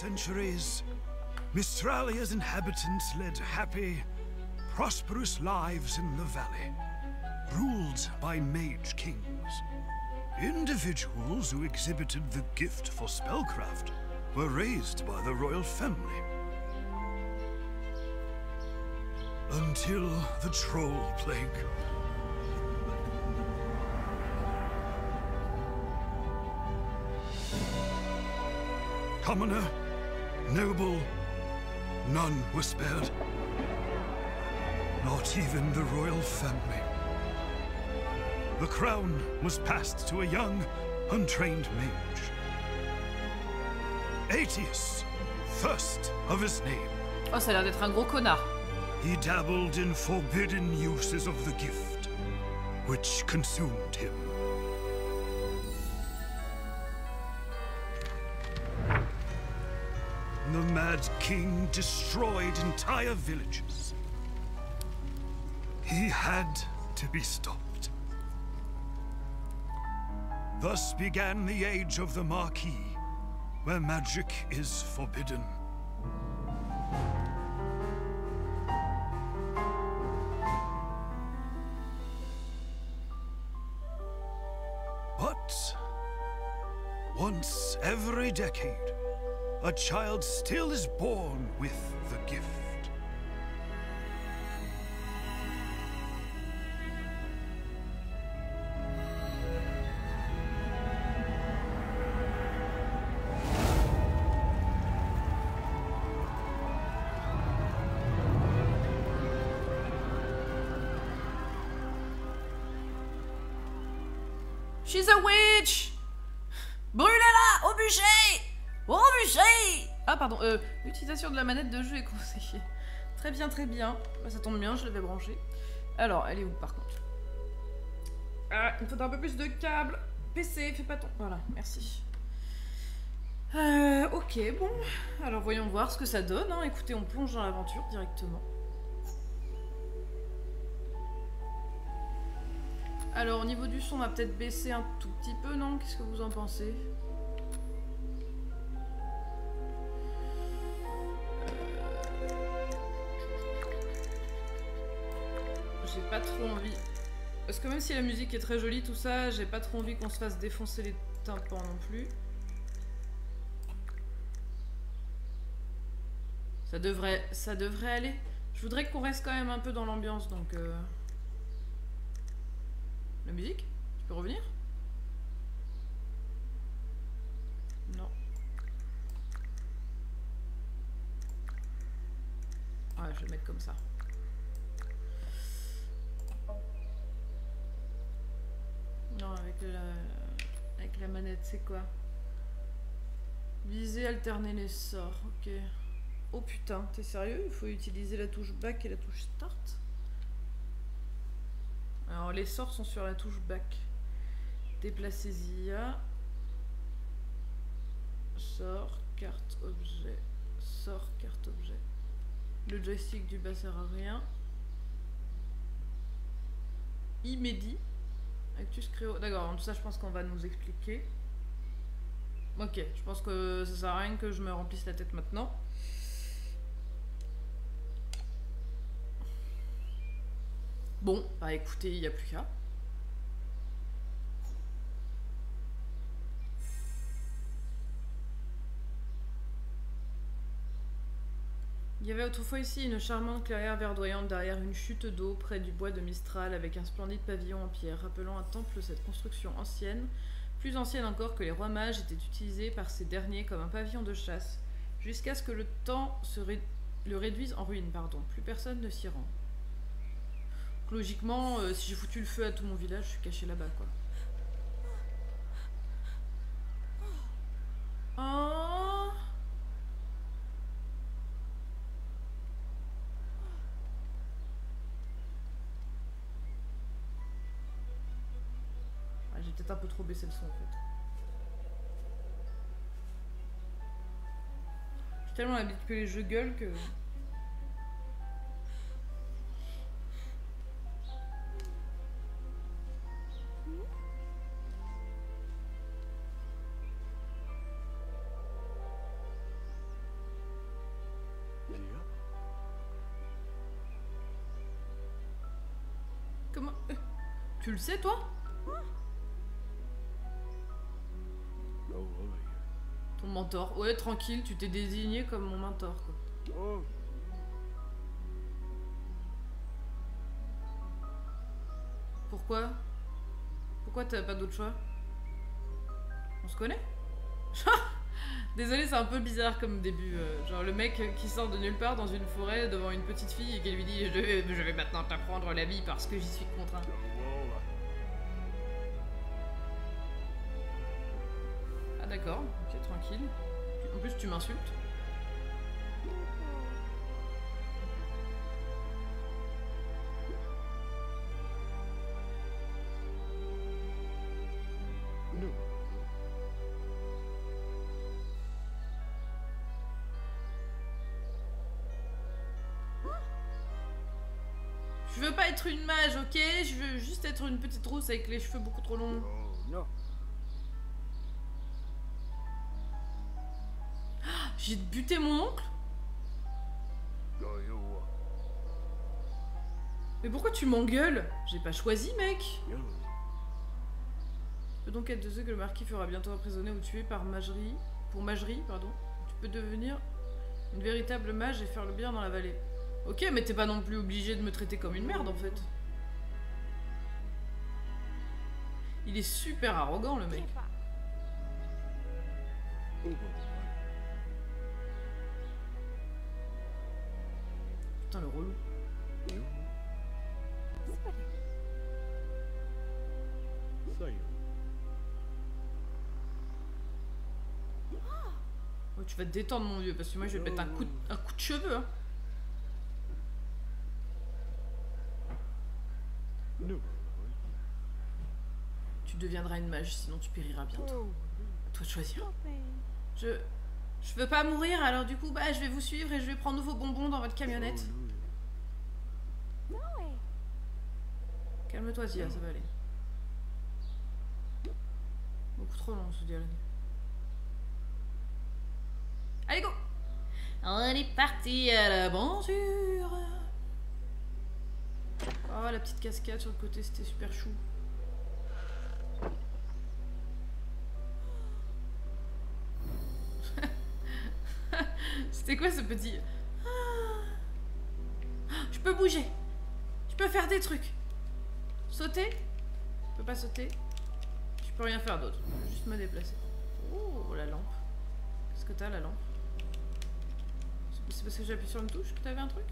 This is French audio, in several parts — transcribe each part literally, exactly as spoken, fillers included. centuries, Mystralia's inhabitants led happy, prosperous lives in the valley, ruled by mage kings. Individuals who exhibited the gift for spellcraft were raised by the royal family. Until the troll plague. Commoner, noble, none were spared. Not even the royal family. The crown was passed to a young, untrained mage. Aetius, first of his name. Oh, ça a l'air d'être un gros connard. He dabbled in forbidden uses of the gift, which consumed him. The Mad King destroyed entire villages. He had to be stopped. Thus began the age of the Marquis, where magic is forbidden. But once every decade, a child still is born with the gift. She's a witch! Brûlez-la au bûcher! Oh, bûcher! Ah, pardon, euh, l'utilisation de la manette de jeu est conseillée. Très bien, très bien. Ça tombe bien, je l'avais branchée. Alors, elle est où par contre? Ah, il me faut un peu plus de câbles. P C, fais pas ton. Voilà, merci. Euh, ok, bon. Alors, voyons voir ce que ça donne. Hein. Écoutez, on plonge dans l'aventure directement. Alors, au niveau du son, on va peut-être baisser un tout petit peu, non? Qu'est-ce que vous en pensez? J'ai pas trop envie. Parce que même si la musique est très jolie, tout ça, j'ai pas trop envie qu'on se fasse défoncer les tympans non plus. Ça devrait, ça devrait aller. Je voudrais qu'on reste quand même un peu dans l'ambiance, donc... Euh... La musique? Tu peux revenir? Non. Ouais, je vais le mettre comme ça. Non, avec la, avec la manette, c'est quoi? Viser, alterner les sorts. Ok. Oh putain, t'es sérieux? Il faut utiliser la touche back et la touche start? Alors, les sorts sont sur la touche back. Déplacer Zia. Sort, carte, objet. Sort, carte, objet. Le joystick du bas sert à rien. Imédit. Actus Créo. D'accord, ça je pense qu'on va nous expliquer. Ok, je pense que ça sert à rien que je me remplisse la tête maintenant. Bon, bah écoutez, il n'y a plus qu'à. Il y avait autrefois ici une charmante clairière verdoyante derrière une chute d'eau près du bois de Mistral avec un splendide pavillon en pierre rappelant un temple. Cette construction ancienne, plus ancienne encore que les rois mages, était utilisée par ces derniers comme un pavillon de chasse, jusqu'à ce que le temps se ré... le réduise en ruine. Pardon, plus personne ne s'y rend. Donc, logiquement, euh, si j'ai foutu le feu à tout mon village, je suis caché là-bas, quoi. Oh. J'ai peut-être un peu trop baissé le son en fait. J'ai tellement l'habitude que les jeux gueulent que... Comment... Tu le sais, toi? Ton mentor. Ouais, tranquille, tu t'es désigné comme mon mentor, quoi. Oh. Pourquoi? Pourquoi t'as pas d'autre choix? On se connaît? Désolé, c'est un peu bizarre comme début. Euh, genre le mec qui sort de nulle part dans une forêt devant une petite fille et qui lui dit je vais, je vais maintenant t'apprendre la vie parce que j'y suis contraint. Ah d'accord, ok, tranquille. En plus tu m'insultes. Je veux pas être une mage, ok? Je veux juste être une petite rousse avec les cheveux beaucoup trop longs. Oh, non. Ah, j'ai buté mon oncle? Mais pourquoi tu m'engueules? J'ai pas choisi, mec. Tu peux donc être de ceux que le marquis fera bientôt emprisonner ou tuer par Magerie. Pour Magerie, pardon. Tu peux devenir une véritable mage et faire le bien dans la vallée. Ok, mais t'es pas non plus obligé de me traiter comme une merde, en fait. Il est super arrogant, le mec. Putain, le relou. Oh, tu vas te détendre, mon vieux, parce que moi, je vais te mettre un coup de, un coup de cheveux, hein. Tu deviendras une mage, sinon tu périras bientôt. À toi de choisir. Je... Je veux pas mourir, alors du coup, bah, je vais vous suivre et je vais prendre vos bonbons dans votre camionnette. Calme-toi, Zia, ça va aller. Beaucoup trop long, ce dialogue. Allez, go! On est parti à la bordure. Oh, la petite cascade sur le côté, c'était super chou. C'était quoi ce petit... Je peux bouger. Je peux faire des trucs. Sauter? Je peux pas sauter. Je peux rien faire d'autre. Juste me déplacer. Oh, la lampe. Qu'est-ce que t'as, la lampe? C'est parce que j'appuie sur une touche que t'avais un truc?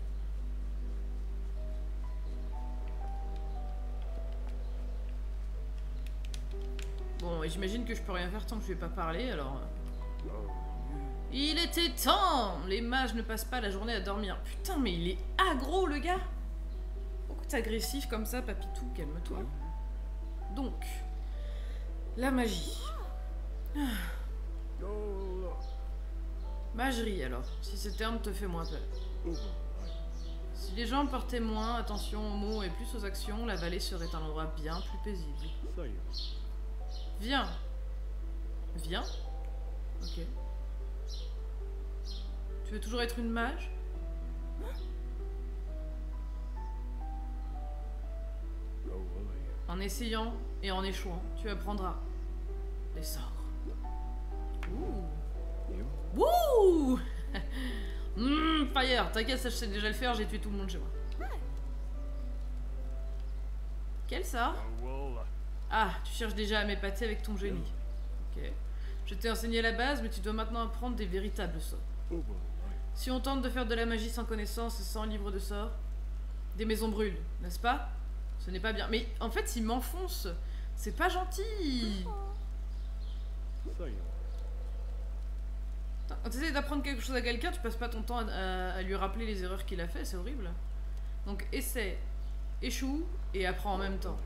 Bon, et j'imagine que je peux rien faire tant que je vais pas parler, alors... Il était temps! Les mages ne passent pas la journée à dormir. Putain, mais il est aggro, le gars! Pourquoi t'es agressif comme ça, Papitou? Calme-toi. Donc, la magie. Ah. Magerie, alors, si ce terme te fait moins peur. Si les gens portaient moins attention aux mots et plus aux actions, la vallée serait un endroit bien plus paisible. Viens. Viens. Ok. Tu veux toujours être une mage? En essayant et en échouant, tu apprendras les sorts. Ouh. Wouh. mmh, Fire, t'inquiète, ça je sais déjà le faire, j'ai tué tout le monde chez moi. Quel sort? Ah, tu cherches déjà à m'épater avec ton génie. Ok. Je t'ai enseigné la base, mais tu dois maintenant apprendre des véritables sorts. Si on tente de faire de la magie sans connaissance et sans livre de sorts, des maisons brûlent, n'est-ce pas? Ce n'est pas bien. Mais en fait, il m'enfonce. C'est pas gentil. Quand tu essaies d'apprendre quelque chose à quelqu'un, tu passes pas ton temps à, à, à lui rappeler les erreurs qu'il a fait, c'est horrible. Donc essaie, échoue et apprends en même temps.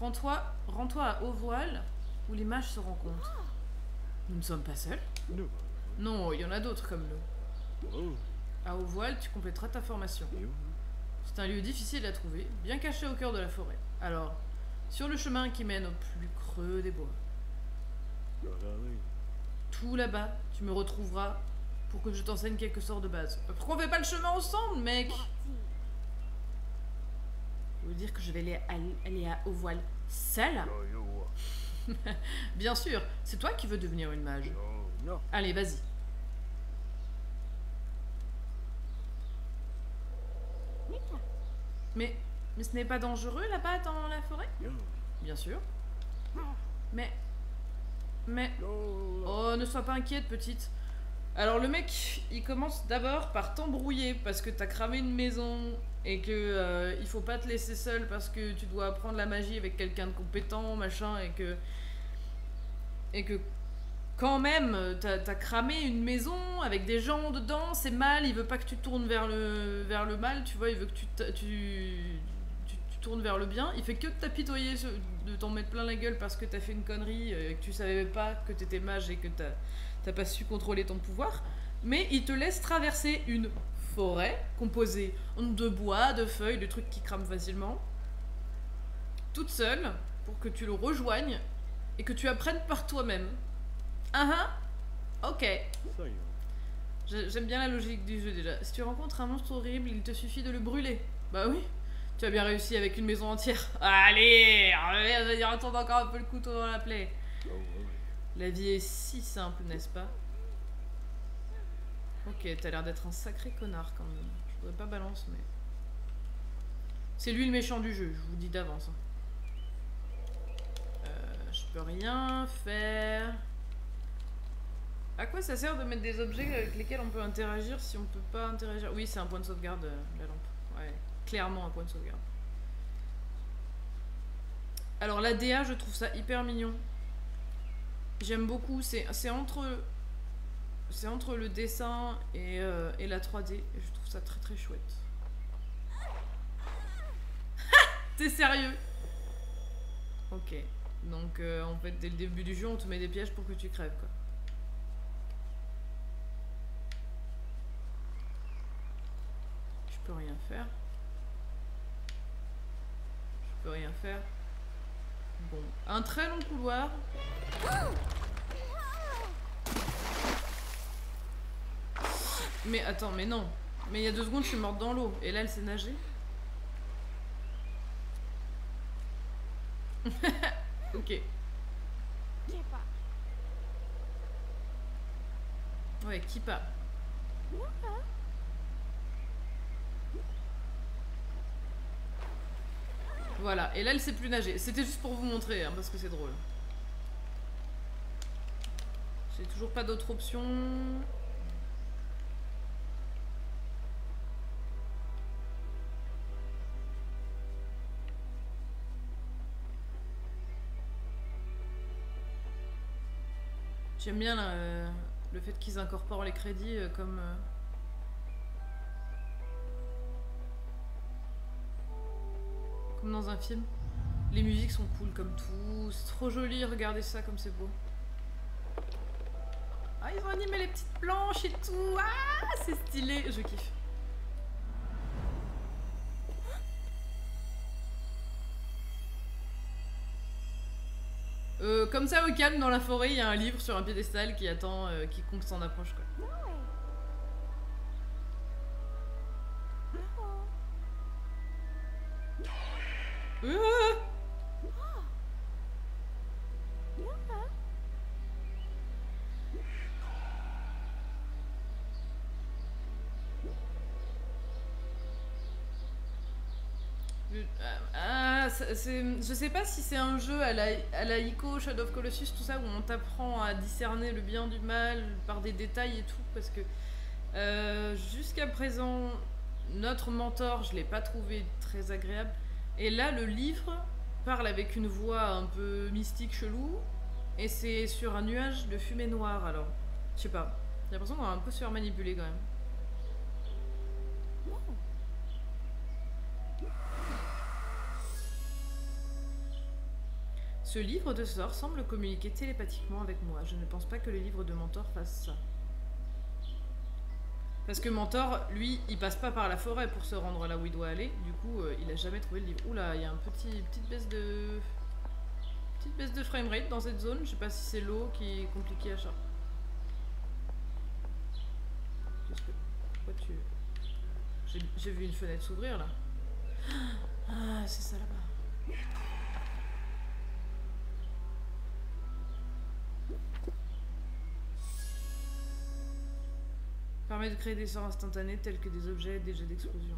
Rends-toi, rends-toi à haut voile où les mages se rencontrent. Nous ne sommes pas seuls. Non, il y en a d'autres comme nous. À haut voile, tu compléteras ta formation. C'est un lieu difficile à trouver, bien caché au cœur de la forêt. Alors, sur le chemin qui mène au plus creux des bois. Tout là-bas, tu me retrouveras pour que je t'enseigne quelques sorts de base. Pourquoi on fait pas le chemin ensemble, mec? vous dire que je vais aller, aller à, au voile seule? Bien sûr, c'est toi qui veux devenir une mage. Non, non. Allez, vas-y. Mais, mais ce n'est pas dangereux là-bas dans la forêt? Bien sûr. Mais... Mais... Oh, ne sois pas inquiète, petite. Alors le mec, il commence d'abord par t'embrouiller parce que t'as cramé une maison et que euh, il faut pas te laisser seule parce que tu dois apprendre la magie avec quelqu'un de compétent, machin, et que... Et que... Quand même, t'as t'as cramé une maison avec des gens dedans, c'est mal, il veut pas que tu tournes vers le, vers le mal, tu vois, il veut que tu, tu, tu, tu tournes vers le bien. Il fait que de t'apitoyer, de t'en mettre plein la gueule parce que t'as fait une connerie et que tu savais pas que t'étais mage et que t'as t'as pas su contrôler ton pouvoir. Mais il te laisse traverser une forêt composée de bois, de feuilles, de trucs qui crament facilement, toute seule, pour que tu le rejoignes et que tu apprennes par toi-même. Ah uh ah, -huh. Ok. J'aime bien la logique du jeu déjà. Si tu rencontres un monstre horrible, il te suffit de le brûler. Bah oui, tu as bien réussi avec une maison entière. Allez, on va retourner encore un peu le couteau dans la plaie. La vie est si simple, n'est-ce pas? Ok, t'as l'air d'être un sacré connard quand même. Je voudrais pas balance, mais... C'est lui le méchant du jeu, je vous dis d'avance. Euh, je peux rien faire... À quoi ça sert de mettre des objets avec lesquels on peut interagir si on peut pas interagir? Oui, c'est un point de sauvegarde, la lampe. Ouais, clairement un point de sauvegarde. Alors la D A, je trouve ça hyper mignon. J'aime beaucoup. C'est entre, c'est entre le dessin et, euh, et la trois D. Et je trouve ça très très chouette. T'es sérieux? Ok. Donc euh, en fait, dès le début du jeu, on te met des pièges pour que tu crèves, quoi. Rien faire. Je peux rien faire. Bon, un très long couloir. Mais attends, mais non. Mais il y a deux secondes, je suis morte dans l'eau. Et là, elle s'est nagée. Ok. Ouais, qui pas. Voilà, et là elle sait plus nager. C'était juste pour vous montrer, hein, parce que c'est drôle. J'ai toujours pas d'autre option. J'aime bien là, euh, le fait qu'ils incorporent les crédits euh, comme... Euh Comme dans un film. Les musiques sont cool comme tout. C'est trop joli, regardez ça comme c'est beau. Ah, ils ont animé les petites planches et tout. Ah, c'est stylé, je kiffe. Euh, comme ça, au calme, dans la forêt, il y a un livre sur un piédestal qui attend euh, quiconque s'en approche, quoi. Ah, je sais pas si c'est un jeu à la, à la I C O, Shadow of Colossus, tout ça, où on t'apprend à discerner le bien du mal par des détails et tout, parce que euh, jusqu'à présent, notre mentor, je l'ai pas trouvé très agréable. Et là, le livre parle avec une voix un peu mystique, chelou, et c'est sur un nuage de fumée noire, alors. Je sais pas, j'ai l'impression qu'on va un peu se faire manipuler quand même. Ce livre de sort semble communiquer télépathiquement avec moi. Je ne pense pas que le livre de Mentor fasse ça. Parce que Mentor, lui, il passe pas par la forêt pour se rendre là où il doit aller. Du coup, euh, il a jamais trouvé le livre. Oula, il y a une petit, petite baisse de... Petite baisse de framerate dans cette zone. Je sais pas si c'est l'eau qui est compliquée à ça. Pourquoi tu... J'ai vu une fenêtre s'ouvrir, là. Ah, c'est ça là-bas. Permet de créer des sorts instantanés tels que des objets et des jets d'explosion.